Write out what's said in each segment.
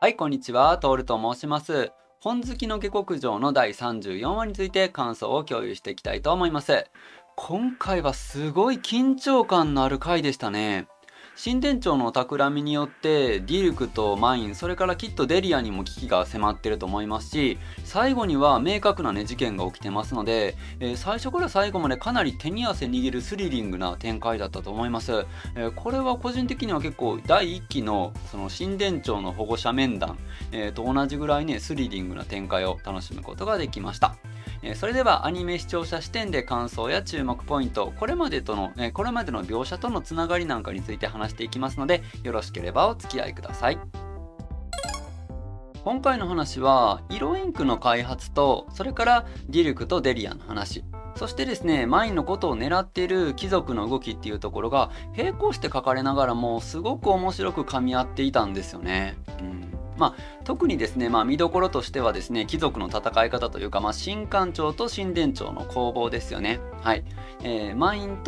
はい、こんにちは、トールと申します。本好きの下剋上の第34話について感想を共有していきたいと思います。今回はすごい緊張感のある回でしたね。新店長の企みによってディルクとマイン、それからきっとデリアにも危機が迫ってると思いますし、最後には明確なね事件が起きてますので、最初から最後までかなり手に汗握るスリリングな展開だったと思います。これは個人的には結構第1期のその新店長の保護者面談、と同じぐらいねスリリングな展開を楽しむことができました。それではアニメ視聴者視点で感想や注目ポイント、これまでの描写とのつながりなんかについて話していきますので、よろしければお付き合いください。今回の話は色インクの開発と、それからディルクとデリアの話、そしてですね、マインのことを狙っている貴族の動きっていうところが並行して書かれながらもすごく面白く噛み合っていたんですよね。特にですね、見どころとしてはですね、貴族の戦い方というか、新館長と新殿長の攻防ですよね。はい、マイン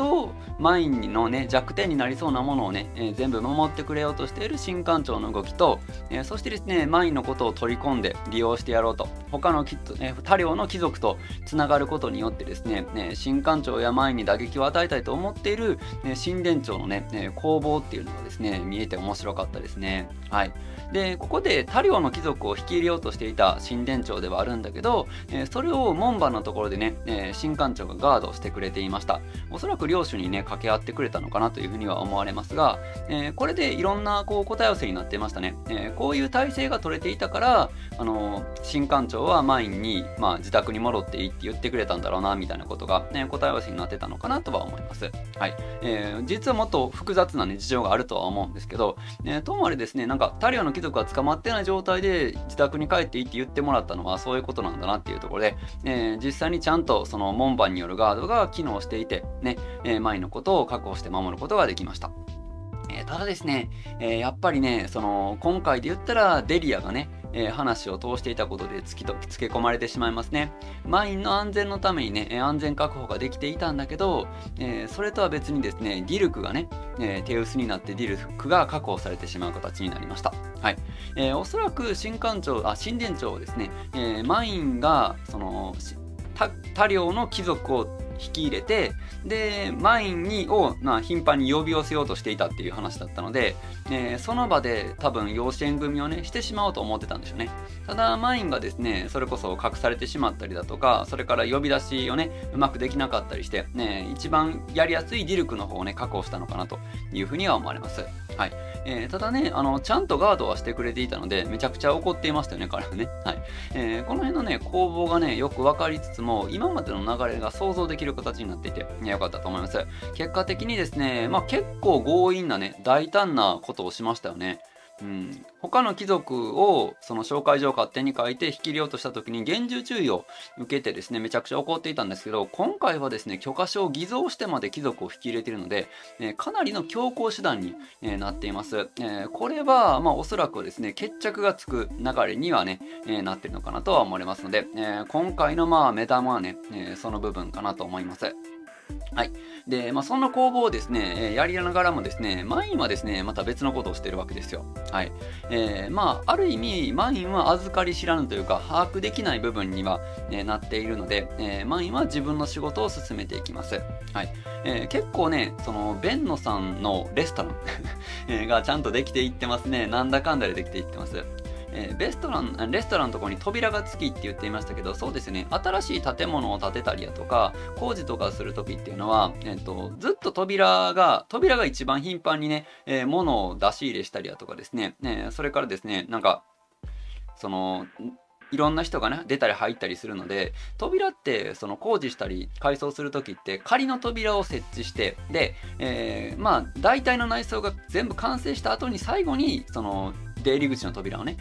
の、ね、弱点になりそうなものをね、全部守ってくれようとしている新館長の動きと、そしてですね、マインのことを取り込んで利用してやろうと他の他領の貴族とつながることによってですね、新館長やマインに打撃を与えたいと思っている、新殿長のね、攻防っていうのがですね見えて面白かったですね。はい、でここで他領の貴族を引き入れようとしていた新殿長ではあるんだけど、それを門番のところでね、新館長がガードしてくれていました。おそらく領主にね掛け合ってくれたのかなというふうには思われますが、これでいろんなこう答え合わせになってましたね。こういう体制が取れていたから、新館長はマインに、自宅に戻っていいって言ってくれたんだろうなみたいなことが、答え合わせになってたのかなとは思います。はい、実はもっと複雑な、事情があるとは思うんですけど、ともあれですね、なんか他領の貴族が捕まってない状態で自宅に帰っていいって言ってもらったのはそういうことなんだなっていうところで、実際にちゃんとその門番によるガードが機能していてね、マインのことを確保して守ることができました。ただですね、やっぱりね、今回で言ったらデリアがね、話を通していたことでつけ込まれてしまいますね。マインの安全のためにね、安全確保ができていたんだけど、それとは別にですね、ディルクがね、手薄になってディルクが確保されてしまう形になりました。はい、おそらく新殿長ですね、マインがその他領の貴族を引き入れて、でマインを頻繁に呼び寄せようとしていたっていう話だったので、その場で多分養子縁組をねしてしまおうと思ってたんでしょうね。ただマインがですね、それこそ隠されてしまったりだとか、それから呼び出しをねうまくできなかったりして、一番やりやすいディルクの方をね確保したのかなというふうには思われます。はい、ただね、ちゃんとガードはしてくれていたのでめちゃくちゃ怒っていましたよね、彼はね。はい、この辺のね攻防がねよく分かりつつも、今までの流れが想像できる形になっていて良かったと思います。結果的にですね、結構強引なね大胆なことをしましたよね。他の貴族をその紹介状を勝手に書いて引き入れようとした時に厳重注意を受けてですね、めちゃくちゃ怒っていたんですけど、今回はですね許可証を偽造してまで貴族を引き入れているので、かなりの強硬手段になっています。これはおそらくですね決着がつく流れにはねなってるのかなとは思われますので、今回の目玉はねその部分かなと思います。はい、でそんな攻防をですねやりながらもですね、マインはですねまた別のことをしてるわけですよ。はい、ある意味マインは預かり知らぬというか把握できない部分には、なっているので、マインは自分の仕事を進めていきます。はい、結構ねベンノさんのレストランがちゃんとできていってますね。なんだかんだでできていってます。レストランのところに扉がつきって言っていましたけど、そうですね、新しい建物を建てたりだとか工事とかする時っていうのは、ずっと扉が一番頻繁にね、物を出し入れしたりだとかですね、それからですね、なんかいろんな人がね出たり入ったりするので、扉って工事したり改装する時って仮の扉を設置して、で、大体の内装が全部完成した後に最後に出入り口の扉をね、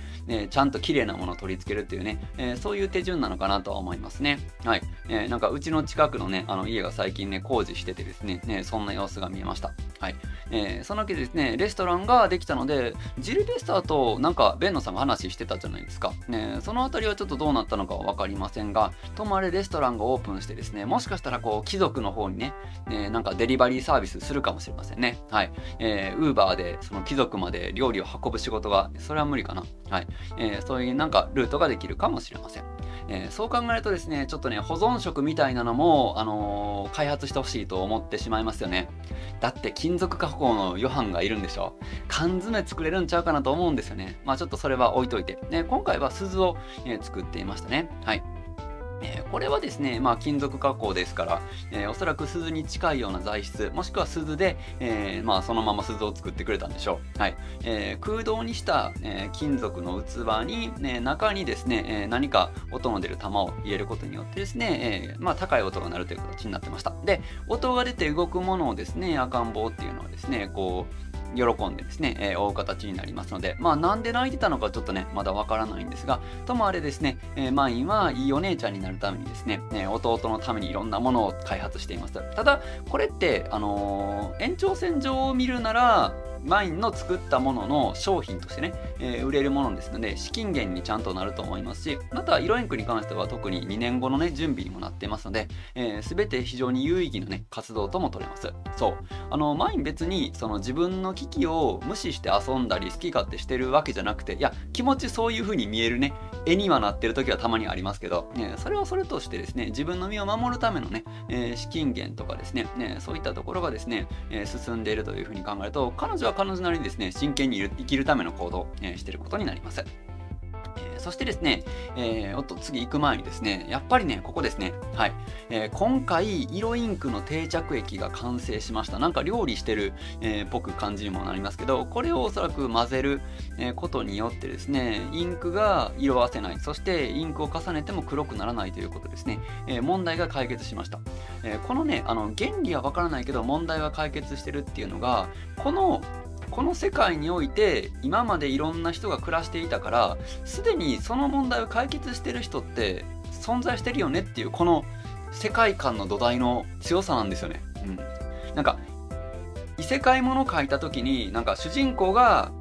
ちゃんと綺麗なものを取り付けるっていうね、そういう手順なのかなとは思いますね。はい、なんかうちの近くのね家が最近ね工事しててですね、そんな様子が見えました。はい、そのわけでですね、レストランができたのでジルベスターとなんかベンノさんが話してたじゃないですか。その辺りはちょっとどうなったのかは分かりませんが、ともあれレストランがオープンしてですね、もしかしたら貴族の方にね、なんかデリバリーサービスするかもしれませんね。はい、Uber で貴族まで料理を運ぶ仕事がはそれは無理かな。はい、そういうなんかルートができるかもしれません。そう考えるとですね、ちょっとね、保存食みたいなのも、開発してほしいと思ってしまいますよね。だって金属加工のヨハンがいるんでしょ。缶詰作れるんちゃうかなと思うんですよね。まあちょっとそれは置いといて、ね、今回は鈴を、作っていましたね。はい、これはですね、まあ、金属加工ですから、おそらく鈴に近いような材質もしくは鈴で、まあ、そのまま鈴を作ってくれたんでしょう。はい、空洞にした、金属の器に、中にですね、何か音の出る玉を入れることによってですね、まあ、高い音が鳴るという形になってました。で、音が出て動くものをですね、赤ん坊っていうのはですね、こう喜んでですね、追う形になりますので、まあなんで泣いてたのかちょっとね、まだわからないんですが、ともあれですね、マインはいいお姉ちゃんになるためにですね、弟のためにいろんなものを開発しています。ただこれって延長線上を見るならマインの作ったものの商品としてね、売れるものですので資金源にちゃんとなると思いますし、また色インクに関しては特に2年後のね準備にもなってますので、全て非常に有意義なね活動とも取れます。そう、マイン別にその自分の機器を無視して遊んだり好き勝手してるわけじゃなくて、いや気持ちそういう風に見えるね絵にはなってる時はたまにありますけど、それはそれとしてですね、自分の身を守るためのね、資金源とかですね、そういったところがですね、進んでいるという風に考えると、彼女は彼女なりにですね、真剣に生きるための行動をしていることになります。そしてですね、おっと次行く前にですね、やっぱりね、ここですね、はい、今回色インクの定着液が完成しました。なんか料理してる、僕感じにもなりますけど、これをおそらく混ぜることによってですね、インクが色あせない、そしてインクを重ねても黒くならないということですね、問題が解決しました。このね、原理はわからないけど問題は解決してるっていうのが、この世界において今までいろんな人が暮らしていたから、すでにその問題を解決してる人って存在してるよねっていう、この世界観の土台の強さなんですよね。うん、なんか異世界ものを描いた時に、なんか主人公が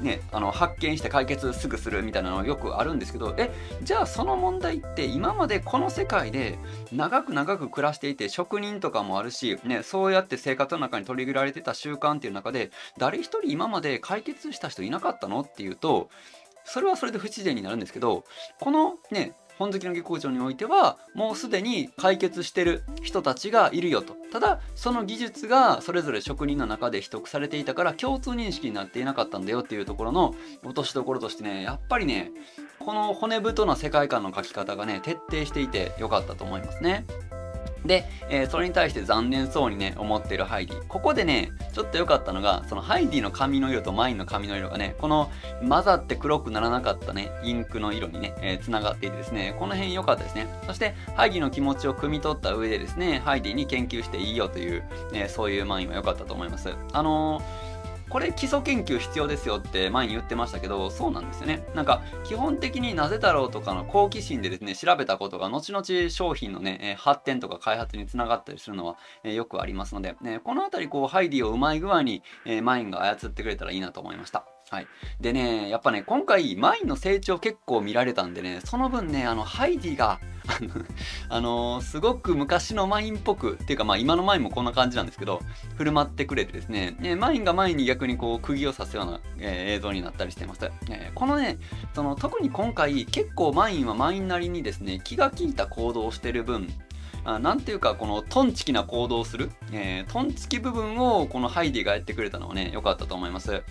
ね、発見して解決すぐするみたいなのよくあるんですけど、じゃあその問題って今までこの世界で長く暮らしていて、職人とかもあるし、ね、そうやって生活の中に取り入れられてた習慣っていう中で誰一人今まで解決した人いなかったのっていうと、それはそれで不自然になるんですけど、このね本好きの下剋上においてはもうすでに解決してる人たちがいるよと。ただその技術がそれぞれ職人の中で秘匿されていたから共通認識になっていなかったんだよっていうところの落としどころとしてね、やっぱりねこの骨太な世界観の描き方がね徹底していてよかったと思いますね。で、それに対して残念そうにね思ってるハイディ、ここでねちょっと良かったのが、そのハイディの髪の色とマインの髪の色がね、この混ざって黒くならなかったねインクの色にね、繋がっていてですね、この辺良かったですね。そしてハイディの気持ちを汲み取った上でですね、ハイディに研究していいよという、そういうマインは良かったと思います。これ基礎研究必要ですよって前に言ってましたけど、そうなんですよね。なんか基本的になぜだろうとかの好奇心でですね調べたことが後々商品のね発展とか開発につながったりするのはよくありますので、この辺りこうハイディをうまい具合にマインが操ってくれたらいいなと思いました。はい、でねやっぱね今回マインの成長結構見られたんでね、その分ねハイディがすごく昔のマインっぽくっていうか、まあ今のマインもこんな感じなんですけど振る舞ってくれてですね、マインが前に逆にこう釘を刺すような、映像になったりしてます。このね特に今回結構マインはマインなりにですね気が利いた行動をしてる分、なんていうかこのトンチキな行動をする、トンチキ部分をこのハイディがやってくれたのはね良かったと思います。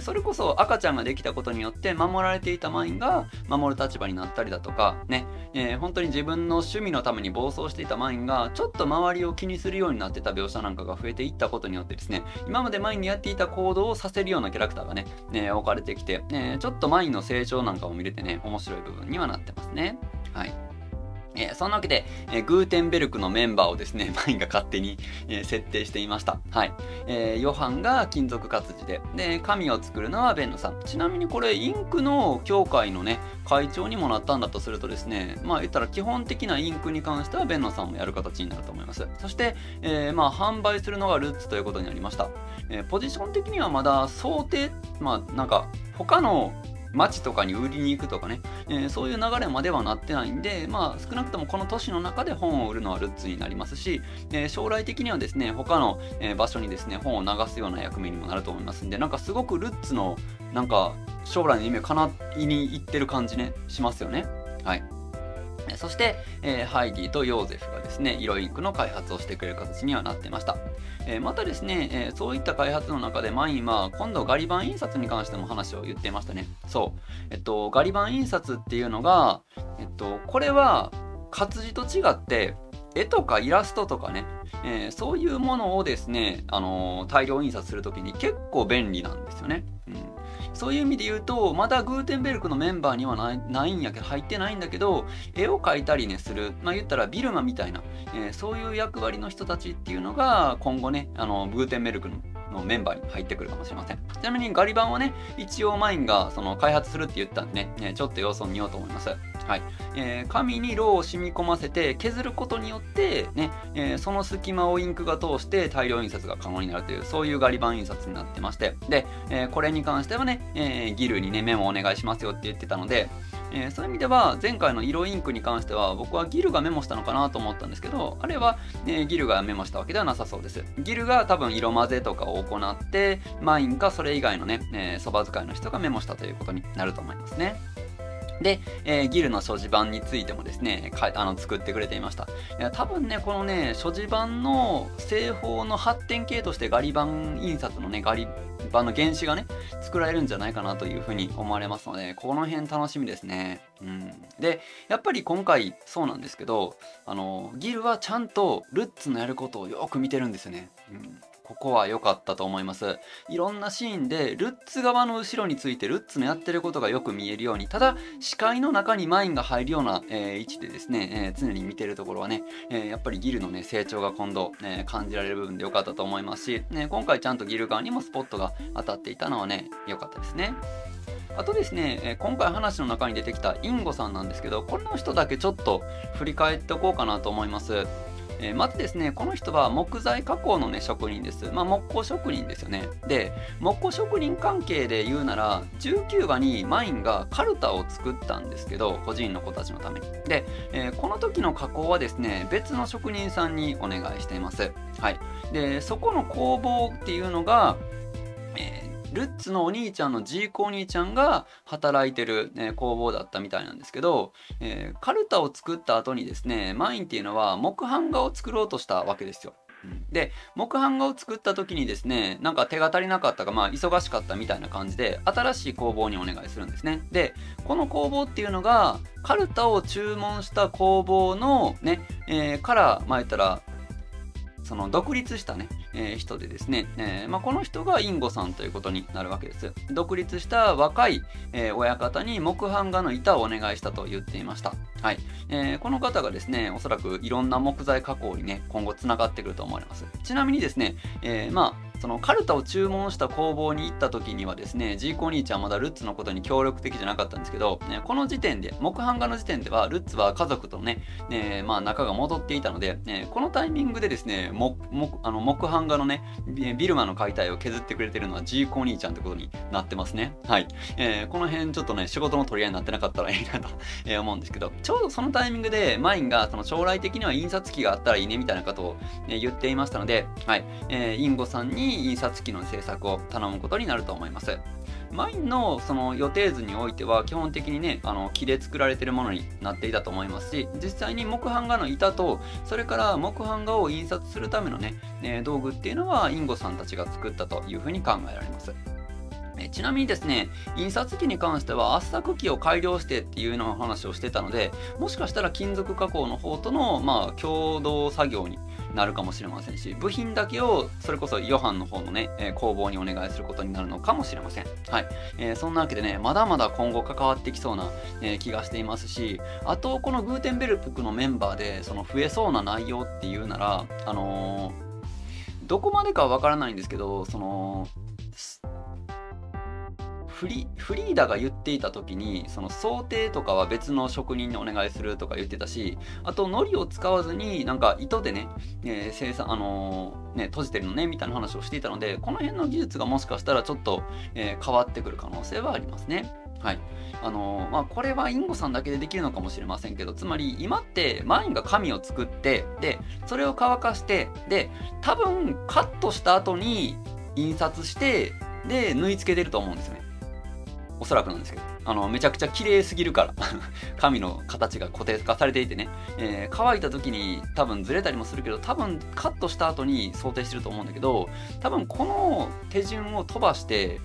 それこそ赤ちゃんができたことによって守られていたマインが守る立場になったりだとかね、本当に自分の趣味のために暴走していたマインがちょっと周りを気にするようになってた描写なんかが増えていったことによってですね、今までマインにやっていた行動をさせるようなキャラクターがね、置かれてきて、ちょっとマインの成長なんかも見れてね面白い部分にはなってますね。はい、そんなわけで、グーテンベルクのメンバーをですねマインが勝手に、設定していました。はい、ヨハンが金属活字で、紙を作るのはベンノさん。ちなみにこれインクの協会のね会長にもなったんだとするとですね、まあ言ったら基本的なインクに関してはベンノさんもやる形になると思います。そして、まあ販売するのがルッツということになりました。ポジション的にはまだ想定、まあなんか他の街とかに売りに行くとかね、そういう流れまではなってないんで、まあ少なくともこの都市の中で本を売るのはルッツになりますし、将来的にはですね他の場所にですね本を流すような役目にもなると思いますんで、なんかすごくルッツのなんか将来の夢を叶いに行ってる感じね、しますよね。はい。そして、ハイディとヨーゼフがですね、イロインクの開発をしてくれる形にはなってました。またですね、そういった開発の中でマインは今度ガリ版印刷に関しても話を言っていましたね。そう、ガリ版印刷っていうのが、これは活字と違って絵とかイラストとかね、そういうものをですね、大量印刷するときに結構便利なんですよね。そういう意味で言うと、まだグーテンベルクのメンバーにはないんやけど、入ってないんだけど、絵を描いたりねする、まあ言ったらビルマみたいな、そういう役割の人たちっていうのが今後ね、グーテンベルクのメンバーに入ってくるかもしれません。ちなみにガリ版をね、一応マインがその開発するって言ったんでね、ちょっと様子を見ようと思います。はい。紙に色を染み込ませて削ることによってね、その隙間をインクが通して大量印刷が可能になるという、そういうガリ版印刷になってまして、で、これに関してはね、ギルにねメモをお願いしますよって言ってたので、そういう意味では前回の色インクに関しては僕はギルがメモしたのかなと思ったんですけど、あれは、ギルがメモしたわけではなさそうです。ギルが多分色混ぜとかを行って、マインかそれ以外のねそば、使いの人がメモしたということになると思いますね。で、ギルの所持版についてもですね、作ってくれていました。多分ね、このね所持版の製法の発展系としてガリ版印刷のねガリ版の原子がね作られるんじゃないかなというふうに思われますので、この辺楽しみですね。でやっぱり今回そうなんですけど、ギルはちゃんとルッツのやることをよく見てるんですよね。ここは良かったと思います。いろんなシーンでルッツ側の後ろについてルッツのやってることがよく見えるように、ただ視界の中にマインが入るような、位置でですね、常に見てるところはね、やっぱりギルのね成長が今度、感じられる部分で良かったと思いますし、今回ちゃんとギル側にもスポットが当たっていたのはね良かったですね。あとですね、今回話の中に出てきたインゴさんなんですけど、この人だけちょっと振り返っておこうかなと思います。まずですね、この人は木材加工のね職人です。木工職人ですよね。で、木工職人関係で言うなら、19話にマインがカルタを作ったんですけど、個人の子たちのために。で、この時の加工はですね、別の職人さんにお願いしています。はい。で、そこの工房っていうのが、ルッツのお兄ちゃんのジーコお兄ちゃんが働いてる、工房だったみたいなんですけど、カルタを作った後にですね、マインっていうのは木版画を作ろうとしたわけですよ。で、木版画を作った時にですね、なんか手が足りなかったか、忙しかったみたいな感じで新しい工房にお願いするんですね。で、この工房っていうのがカルタを注文した工房のね、から言ったらその独立したね、人でですね、この人がインゴさんということになるわけです。独立した若い親方に木版画の板をお願いしたと言っていました。はい。この方がですね、おそらくいろんな木材加工にね今後つながってくると思われます。ちなみにですね、そのカルタを注文した工房に行った時にはですね、ジーコお兄ちゃんはまだルッツのことに協力的じゃなかったんですけど、この時点で木版画の時点ではルッツは家族とね、仲が戻っていたので、このタイミングでですね、木版画のねビルマの解体を削ってくれてるのはジーコお兄ちゃんってことになってますね。はい。この辺ちょっとね仕事の取り合いになってなかったらいいなと思うんですけど、ちょうどそのタイミングでマインがその将来的には印刷機があったらいいねみたいなことを言っていましたので、はい、インゴさんに印刷機の制作を頼むことになると思います。マインのその予定図においては基本的にね木で作られているものになっていたと思いますし、実際に木版画の板と、それから木版画を印刷するためのね道具っていうのはインゴさんたちが作ったというふうに考えられます。ちなみにですね、印刷機に関しては圧搾機を改良してっていうのを話をしてたので、もしかしたら金属加工の方との共同作業になるかもしれませんし、部品だけをそれこそヨハンの方のね工房にお願いすることになるのかもしれません。はい。そんなわけでね、まだまだ今後関わってきそうな気がしていますし、あとこのグーテンベルクのメンバーでその増えそうな内容っていうなら、どこまでかはわからないんですけど、そのフリーダが言っていた時に、その想定とかは別の職人にお願いするとか言ってたし、あと糊を使わずになんか糸でね、生産閉じてるのねみたいな話をしていたので、この辺の技術がもしかしたらちょっと、変わってくる可能性はありますね。はい。これはインゴさんだけでできるのかもしれませんけど、つまり今ってマインが紙を作って、でそれを乾かして、で多分カットした後に印刷して、で縫い付けてると思うんですよね。おそらくなんですけど、めちゃくちゃ綺麗すぎるから髪の形が固定化されていてね、乾いた時に多分ずれたりもするけど、多分カットした後に想定してると思うんだけど、多分この手順を飛ばして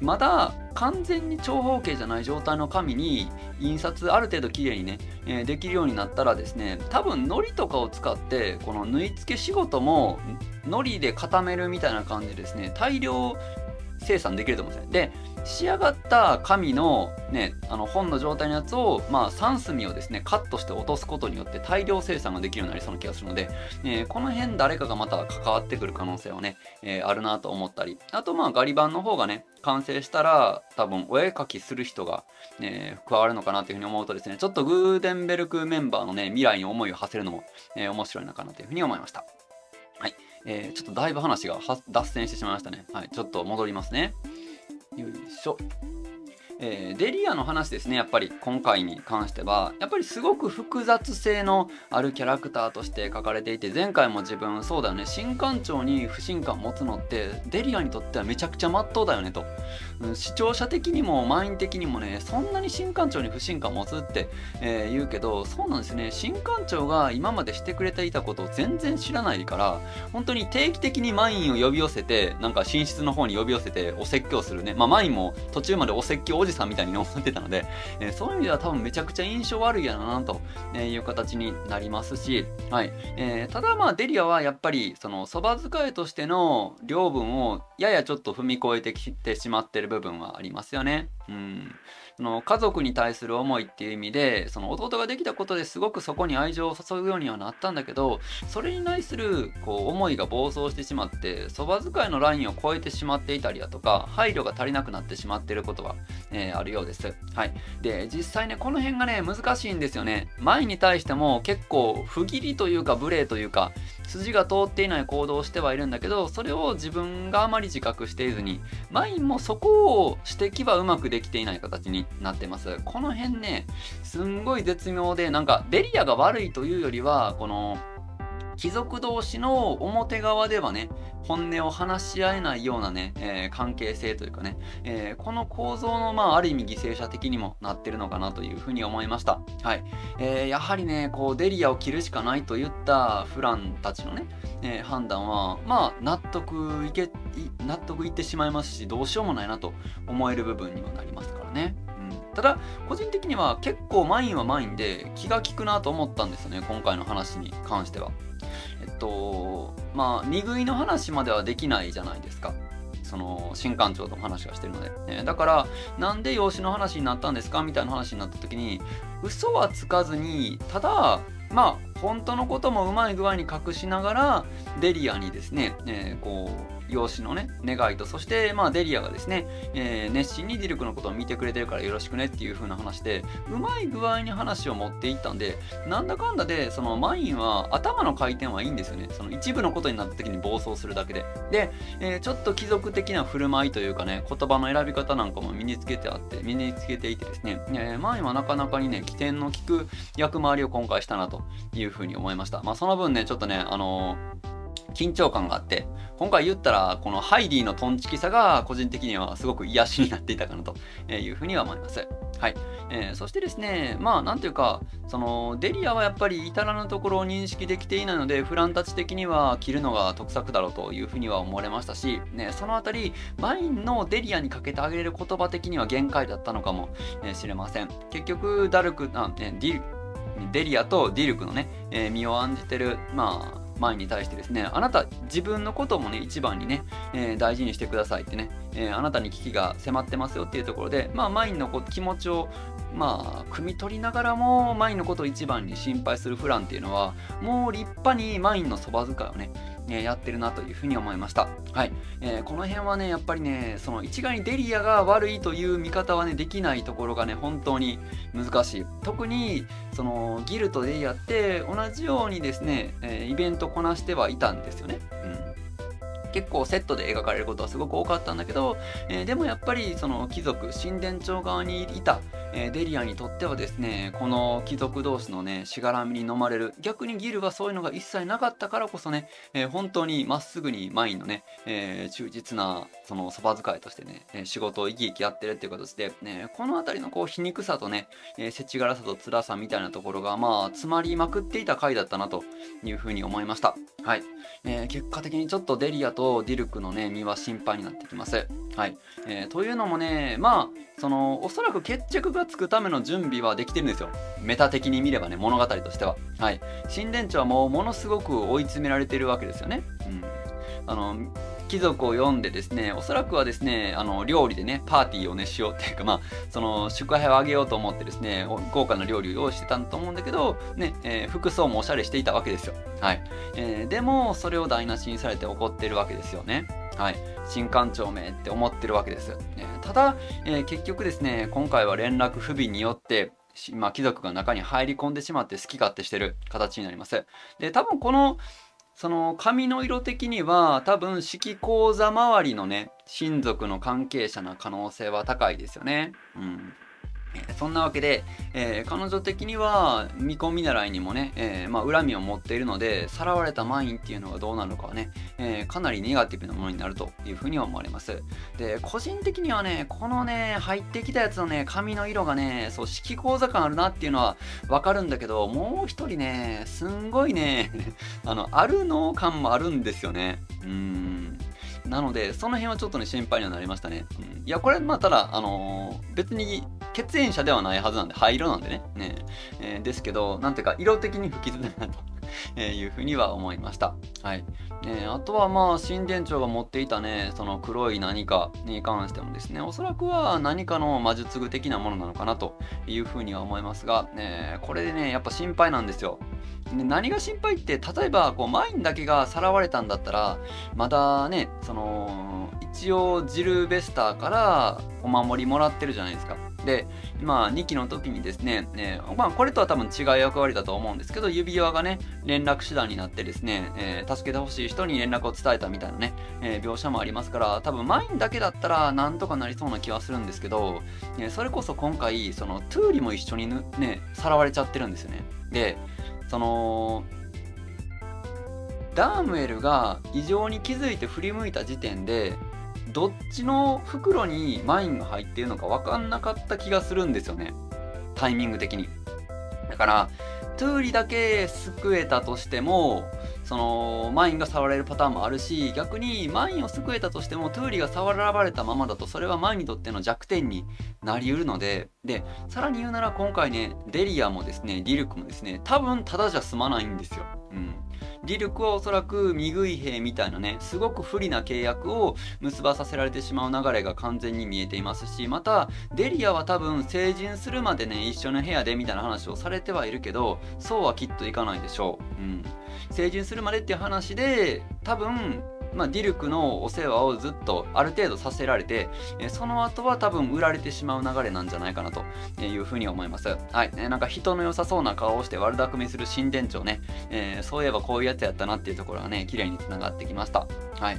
まだ完全に長方形じゃない状態の紙に印刷ある程度きれいにね、できるようになったらですね、多分のりとかを使ってこの縫い付け仕事ものりで固めるみたいな感じでですね、大量生産できると思うんですよ。で、仕上がった紙のね、本の状態のやつを、3隅をですねカットして落とすことによって大量生産ができるようになりそうな気がするので、この辺誰かがまた関わってくる可能性はね、あるなと思ったり、あとガリ版の方がね完成したら多分お絵描きする人が、加わるのかなというふうに思うとですね、ちょっとグーデンベルクメンバーのね未来に思いを馳せるのも、面白いのかなというふうに思いました。はい、ちょっとだいぶ話が脱線してしまいましたね。はい、ちょっと戻りますね。よいしょ。デリアの話ですね。やっぱり今回に関してはやっぱりすごく複雑性のあるキャラクターとして書かれていて、前回も自分そうだよね、新館長に不信感持つのってデリアにとってはめちゃくちゃ真っ当だよねと、視聴者的にも満員的にもね、そんなに新館長に不信感持つって、言うけど、そうなんですね、新館長が今までしてくれていたことを全然知らないから、本当に定期的に満員を呼び寄せて、なんか寝室の方に呼び寄せてお説教するね、満員も途中までお説教おじさんみたいに思ってたので、そういう意味では多分めちゃくちゃ印象悪いやなという形になりますし、はい、ただデリアはやっぱりそのそば使いとしての領分をややちょっと踏み越えてきてしまってる部分はありますよね。うん、家族に対する思いっていう意味で、その弟ができたことですごくそこに愛情を注ぐようにはなったんだけど、それに対するこう思いが暴走してしまって、そば使いのラインを超えてしまっていたりだとか、配慮が足りなくなってしまっていることは、あるようです。はい、で実際ねこの辺がね難しいんですよね。前に対しても結構不義理というか無礼というか筋が通っていない行動をしてはいるんだけど、それを自分があまり自覚していずに、前もそこを指摘はうまくできていない形になってます。この辺ねすんごい絶妙で、なんかデリアが悪いというよりは、この貴族同士の表側ではね本音を話し合えないようなね、関係性というかね、この構造のある意味犠牲者的にもなってるのかなというふうに思いました。はい、やはりねこうデリアを切るしかないといったフランたちのね、判断は納得いってしまいますし、どうしようもないなと思える部分にはなりますからね。ただ個人的には結構マインはマインで気が利くなと思ったんですよね、今回の話に関しては。見食いの話まではできないじゃないですか、その新館長とも話がしてるので、だからなんで養子の話になったんですかみたいな話になった時に、嘘はつかずに、ただ本当のこともうまい具合に隠しながらデリアにですね、こう養子のね願いと、そしてデリアがですね、熱心にディルクのことを見てくれてるからよろしくねっていう風な話で、うまい具合に話を持っていったんで、なんだかんだでそのマインは頭の回転はいいんですよね。その一部のことになった時に暴走するだけで、ちょっと貴族的な振る舞いというかね、言葉の選び方なんかも身につけていてですね、マインはなかなかにね起点の利く役回りを今回したなという風に思いました。その分ねちょっとね緊張感があって、今回言ったらこのハイディのトンチキさが個人的にはすごく癒しになっていたかなというふうには思います。はい、そしてですね、なんていうかそのデリアはやっぱり至らぬところを認識できていないので、フランたち的には着るのが得策だろうというふうには思われましたし、そのあたりマインのデリアにかけてあげる言葉的には限界だったのかもしれません。結局デリアとディルクのね身を案じてるマインに対してですね、あなた自分のこともね一番にね、大事にしてくださいってね、あなたに危機が迫ってますよっていうところで、マインの気持ちを汲み取りながらもマインのことを一番に心配するフランっていうのは、もう立派にマインのそば使いをねやってるなというふうに思いました。はい、この辺はねやっぱりねその一概にデリアが悪いという見方はねできないところがね本当に難しい。特にそのギルとデリアって同じようにですね、イベントこなしてはいたんですよね。結構セットで描かれることはすごく多かったんだけど、でもやっぱりその貴族神殿町側にいた、デリアにとってはですね、この貴族同士のねしがらみに飲まれる、逆にギルはそういうのが一切なかったからこそね、本当にまっすぐにマインのね、忠実なそのそば使いとしてね仕事を生き生きやってるっていう形で、ね、この辺りのこう皮肉さとね、世知辛さと辛さみたいなところがまあ詰まりまくっていた回だったなというふうに思いました。はい、結果的にちょっとデリアとディルクのね身は心配になってきます。はい、というのもね、まあそのおそらく決着がつくための準備はできてるんですよ、メタ的に見ればね、物語としては。はい、神殿町はもうものすごく追い詰められてるわけですよね。貴族を呼んでですね、おそらくはですね、料理でねパーティーをねしようっていうか、まあその祝杯をあげようと思ってですね豪華な料理を用意してたんだと思うんだけどね、服装もおしゃれしていたわけですよ。はい、でもそれを台無しにされて怒ってるわけですよね。はい、神官長めって思ってるわけです。ただ、結局ですね、今回は連絡不備によってまあ貴族が中に入り込んでしまって好き勝手してる形になります。で、多分この髪の色的には多分式講座周りのね親族の関係者な可能性は高いですよね。うん、そんなわけで、彼女的には巫女見習いにもね、まあ、恨みを持っているので、さらわれたマインっていうのがどうなるかはね、かなりネガティブなものになるというふうに思われます。で、個人的にはね、このね入ってきたやつのね髪の色がね、そう式講座感あるなっていうのは分かるんだけど、もう一人ねすんごいねあるの感もあるんですよね。なのでその辺はちょっとね心配にはなりましたね。いや、これまあただ別に血縁者ではないはずなんで、灰色なんでね。ですけど、なんていうか色的に不吉だなというふうには思いました。はい。あとはまあ神殿長が持っていたね、その黒い何かに関してもですね、おそらくは何かの魔術具的なものなのかなというふうには思いますが、これでねやっぱ心配なんですよ。で、何が心配って、例えばこうマインだけがさらわれたんだったらまだね、一応ジルベスターからお守りもらってるじゃないですか。で、まあ2期の時にですね、まあ、これとは多分違う役割だと思うんですけど、指輪がね連絡手段になってですね、助けてほしい人に連絡を伝えたみたいなね、描写もありますから、多分マインだけだったらなんとかなりそうな気はするんですけど、それこそ今回そのトゥーリも一緒にねさらわれちゃってるんですよね。で、ダームエルが異常に気づいて振り向いた時点で、どっちの袋にマインが入っているのか分かんなかった気がするんですよね、タイミング的に。だからトゥーリだけ救えたとしても、そのマインが触られるパターンもあるし、逆にマインを救えたとしてもトゥーリが触られたままだと、それはマインにとっての弱点になりうるので、でさらに言うなら今回ね、デリアもですねディルクもですね、多分ただじゃ済まないんですよ。ディルクはおそらく未軍兵みたいなね、すごく不利な契約を結ばさせられてしまう流れが完全に見えていますし、またデリアは多分成人するまでね一緒の部屋でみたいな話をされてはいるけど、そうはきっといかないでしょう。成人するまでっていう話で、多分まあ、ディルクのお世話をずっとある程度させられて、その後は多分売られてしまう流れなんじゃないかなというふうに思います。はい、なんか人の良さそうな顔をして悪巧みする神殿長ね、そういえばこういうやつやったなっていうところがね綺麗につながってきました。はい、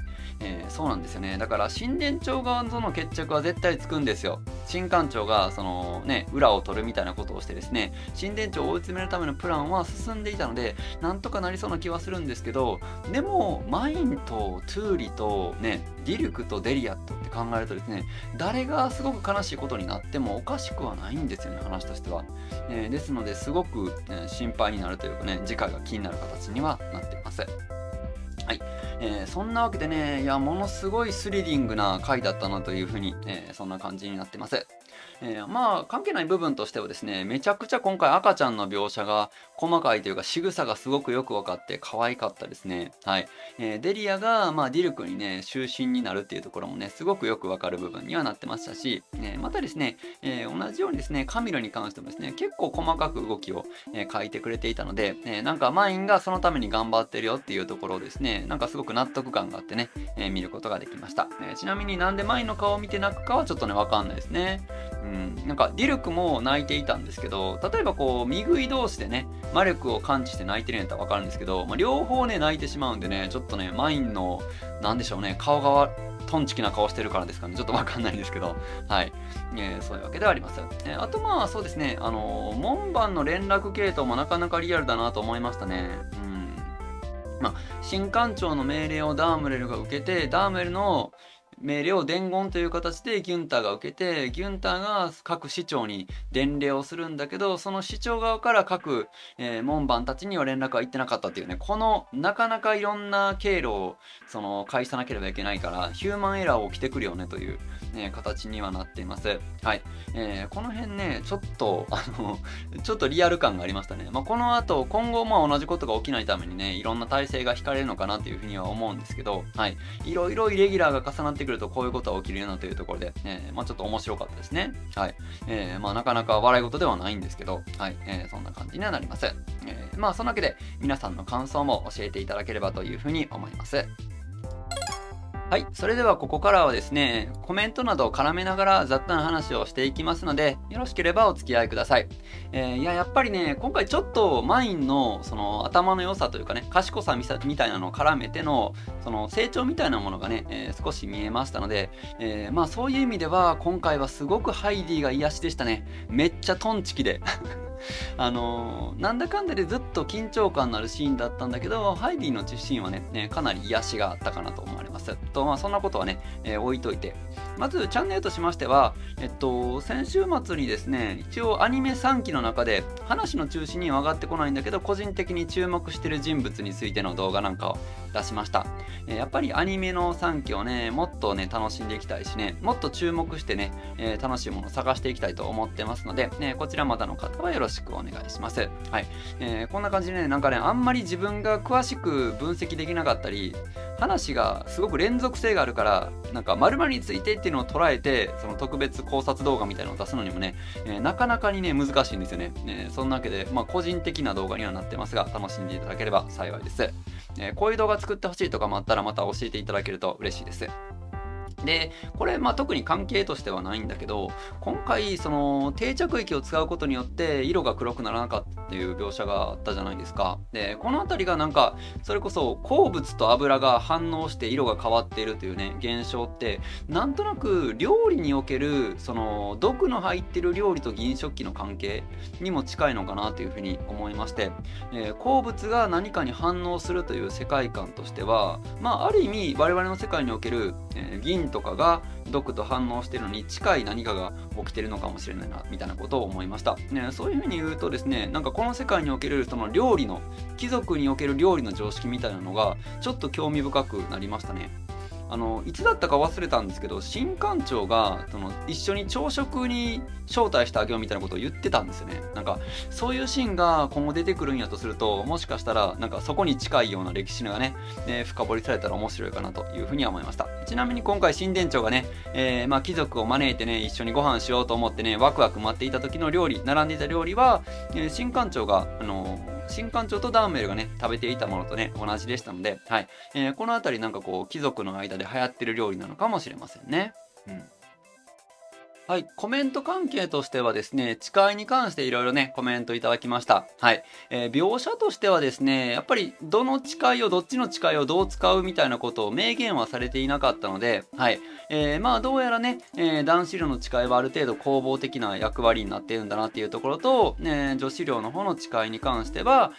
そうなんですよね。だから神殿長側との決着は絶対つくんですよ。神官長がそのね裏を取るみたいなことをしてですね、神殿長を追い詰めるためのプランは進んでいたので、なんとかなりそうな気はするんですけど、でもマインとトゥーリとねディルクとデリアットって考えるとですね、誰がすごく悲しいことになってもおかしくはないんですよね、話としては。ですのですごく、心配になるというかね、次回が気になる形にはなっています。はい、そんなわけでね、いやものすごいスリリングな回だったなというふうに、そんな感じになってます。まあ関係ない部分としてはですね、めちゃくちゃ今回赤ちゃんの描写が細かいというか、仕草がすごくよく分かって可愛かったですね。はい、デリアが、まあ、ディルクにね終身になるっていうところもねすごくよく分かる部分にはなってましたし、またですね、同じようにですねカミロに関してもですね結構細かく動きを、描いてくれていたので、なんかマインがそのために頑張ってるよっていうところをですね、なんかすごく納得感があってね、見ることができました。ちなみになんでマインの顔を見て泣くかはちょっとね分かんないですね。なんかディルクも泣いていたんですけど、例えばこう身食い同士でね魔力を感知して泣いてるんやったら分かるんですけど、まあ、両方ね泣いてしまうんでね、ちょっとねマインのなんでしょうね、顔がトンチキな顔してるからですかね、ちょっと分かんないんですけど、はい、そういうわけではあります。あとまあそうですね、門番の連絡系統もなかなかリアルだなと思いましたね。まあ、新艦長の命令をダームレルが受けて、ダームレルの命令を伝言という形でギュンターが受けて、ギュンターが各市長に伝令をするんだけど、その市長側から各、門番たちには連絡は行ってなかったっていうね、このなかなかいろんな経路を介さなければいけないからヒューマンエラーを起きてくるよねという、形にはなっています。はい、この辺ねちょっとリアル感がありましたね。まあ、この後今後まあ同じことが起きないためにねいろんな体制が引かれるのかなというふうには思うんですけど、はい、いろいろイレギュラーが重なってくるとこういうことは起きるよなというところで、まあ、ちょっと面白かったですね。はい、まあなかなか笑い事ではないんですけど、はい、そんな感じにはなります。まあそのわけで皆さんの感想も教えていただければというふうに思います。はい、それではここからはですねコメントなどを絡めながら雑多な話をしていきますので、よろしければお付き合いください。やっぱりね今回ちょっとマインのその頭の良さというかね賢さみたいなのを絡めてのその成長みたいなものがね、少し見えましたので、まあそういう意味では今回はすごくハイディが癒しでしたね。めっちゃトンチキでなんだかんだでずっと緊張感のあるシーンだったんだけど、ハイディのシーンはねかなり癒しがあったかなと思われますと、まあそんなことはね、置いといて、まずチャンネルとしましては、先週末にですね一応アニメ3期の中で話の中心には上がってこないんだけど個人的に注目してる人物についての動画なんかを出しました。やっぱりアニメの3期をねもっとね楽しんでいきたいしね、もっと注目してね、楽しいものを探していきたいと思ってますので、こちらまだの方はよろしくお願いします。はい、こんな感じでねなんかねあんまり自分が詳しく分析できなかったり話がすごく連続性があるからなんか〇〇についてっていうのを捉えてその特別考察動画みたいなのを出すのにもね、なかなかにね難しいんですよね。そんなわけで、まあ、個人的な動画にはなってますが楽しんでいただければ幸いです。こういう動画作ってほしいとかもあったらまた教えていただけると嬉しいです。でこれまあ特に関係としてはないんだけど、今回その定着液を使うことによって色が黒くならなかったっていう描写があったじゃないですか。でこの辺りがなんかそれこそ鉱物と油が反応して色が変わっているというね現象ってなんとなく料理におけるその毒の入ってる料理と銀食器の関係にも近いのかなというふうに思いまして、鉱物が何かに反応するという世界観としてはまあある意味我々の世界における銀とかが毒と反応してるのに近い何かが起きてるのかもしれないなみたいなことを思いました。そういうふうに言うとですねなんかこの世界におけるその料理の貴族における料理の常識みたいなのがちょっと興味深くなりましたね。いつだったか忘れたんですけど新館長がその一緒に朝食に招待してあげようみたいなことを言ってたんですよね。なんかそういうシーンが今後出てくるんやとするともしかしたらなんかそこに近いような歴史がね、深掘りされたら面白いかなというふうには思いました。ちなみに今回新殿長がね、まあ、貴族を招いてね一緒にご飯しようと思ってねワクワク待っていた時の料理並んでいた料理は、新館長が新館長とダーメルがね食べていたものとね同じでしたので、はい、この辺りなんかこう貴族の間で流行ってる料理なのかもしれませんね。はい、コメント関係としてはですね誓いに関していろいろねコメントいただきました。はい、描写としてはですねやっぱりどの誓いをどっちの誓いをどう使うみたいなことを明言はされていなかったので、はい、まあどうやらね、男子寮の誓いはある程度攻防的な役割になっているんだなっていうところと、女子寮の方の誓いに関しては、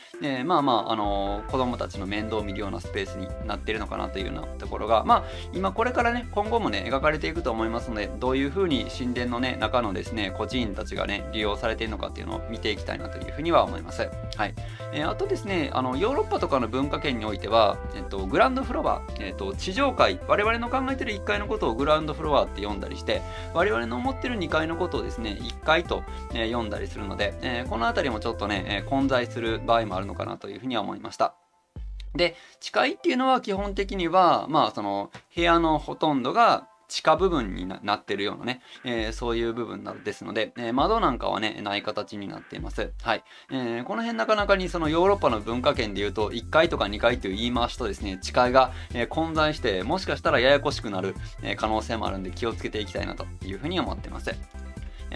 まあまあ、子供たちの面倒を見るようなスペースになっているのかなというようなところがまあ今これからね今後もね描かれていくと思いますので、どういうふうに神殿のね中のですね孤児院たちがね利用されているのかっていうのを見ていきたいなというふうには思います。はい、あとですねヨーロッパとかの文化圏においては、グランドフロア、地上階我々の考えてる1階のことをグランドフロアって呼んだりして我々の思ってる2階のことをですね1階と、呼んだりするので、この辺りもちょっとね、混在する場合もあるのかなというふうには思いました。で誓いっていうのは基本的にはまあその部屋のほとんどが地下部分になってるようなね、そういう部分ですので、窓なんかはねない形になっています。はい、この辺なかなかにそのヨーロッパの文化圏でいうと1階とか2階という言い回しとですね誓いが、混在してもしかしたらややこしくなる、可能性もあるんで気をつけていきたいなというふうに思ってます。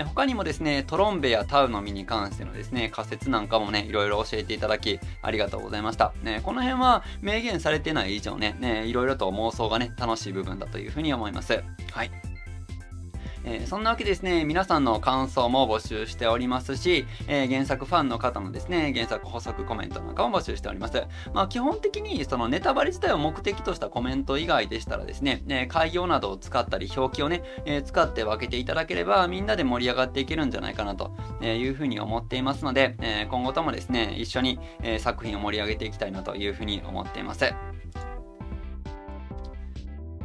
他にもですね、トロンベやタウの実に関してのですね、仮説なんかもね、いろいろ教えていただき、ありがとうございました。この辺は明言されてない以上ね、いろいろと妄想がね、楽しい部分だというふうに思います。はい。そんなわけですね、皆さんの感想も募集しておりますし、原作ファンの方のですね、原作補足コメントなんかも募集しております。まあ基本的にそのネタバレ自体を目的としたコメント以外でしたらですね、概要などを使ったり表記をね、使って分けていただければみんなで盛り上がっていけるんじゃないかなというふうに思っていますので、今後ともですね、一緒に作品を盛り上げていきたいなというふうに思っています。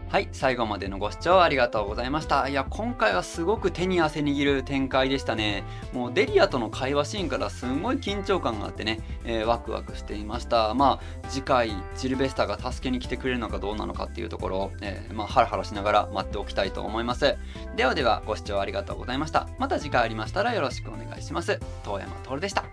はい、最後までのご視聴ありがとうございました。いや、今回はすごく手に汗握る展開でしたね。もうデリアとの会話シーンからすごい緊張感があってね、ワクワクしていました。まあ、次回、ジルベスタが助けに来てくれるのかどうなのかっていうところを、まあ、ハラハラしながら待っておきたいと思います。ではでは、ご視聴ありがとうございました。また次回ありましたらよろしくお願いします。遠山徹でした。